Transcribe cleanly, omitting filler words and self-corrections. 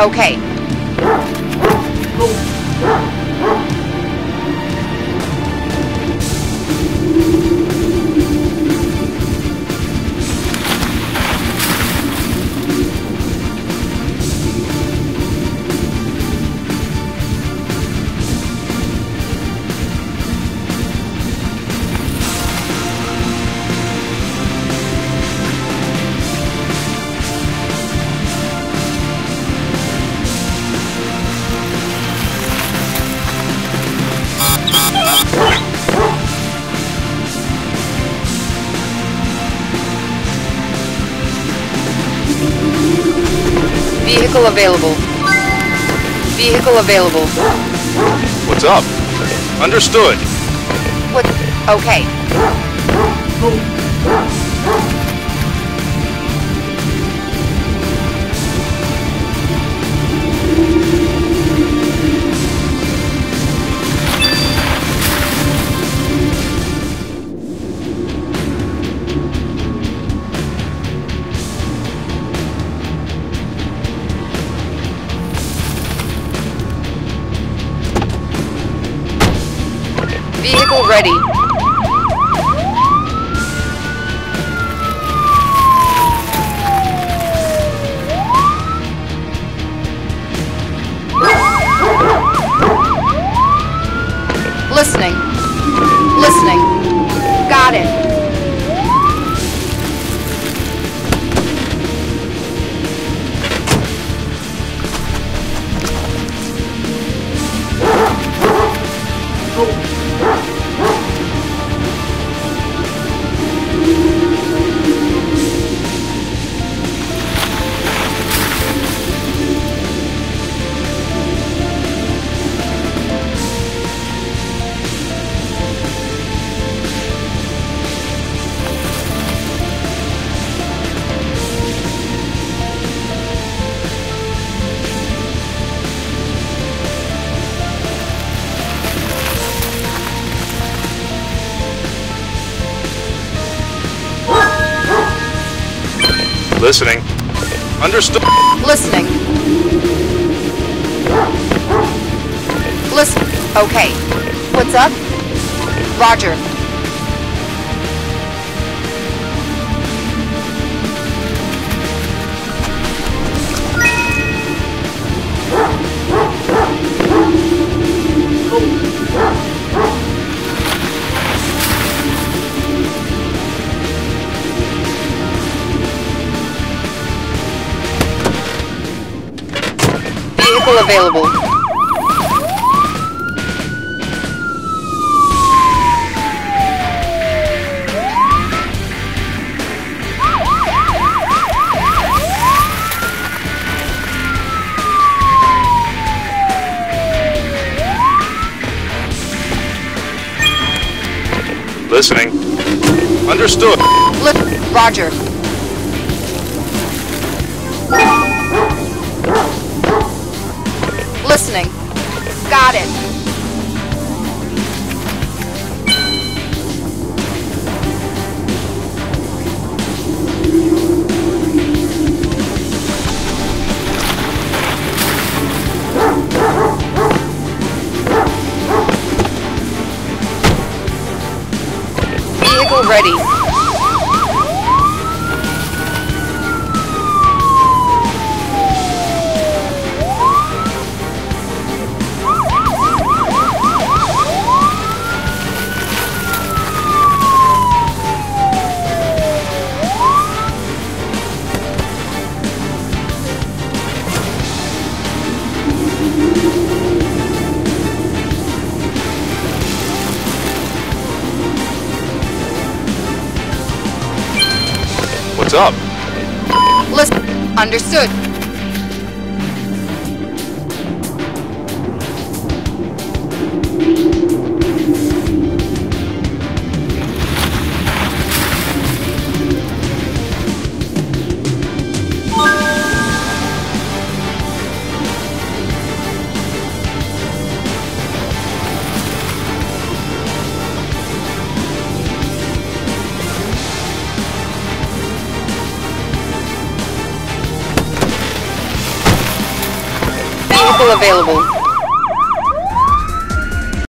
Okay. Vehicle available. Vehicle available. What's up? Understood. What? Okay. Ready. Listening. Listening. Got it. Listening. Understood. Listening. Listen. Okay. What's up? Roger. Available. Listening. Understood. Roger. Listening. Got it. Vehicle ready. Up. Listen. Understood. available.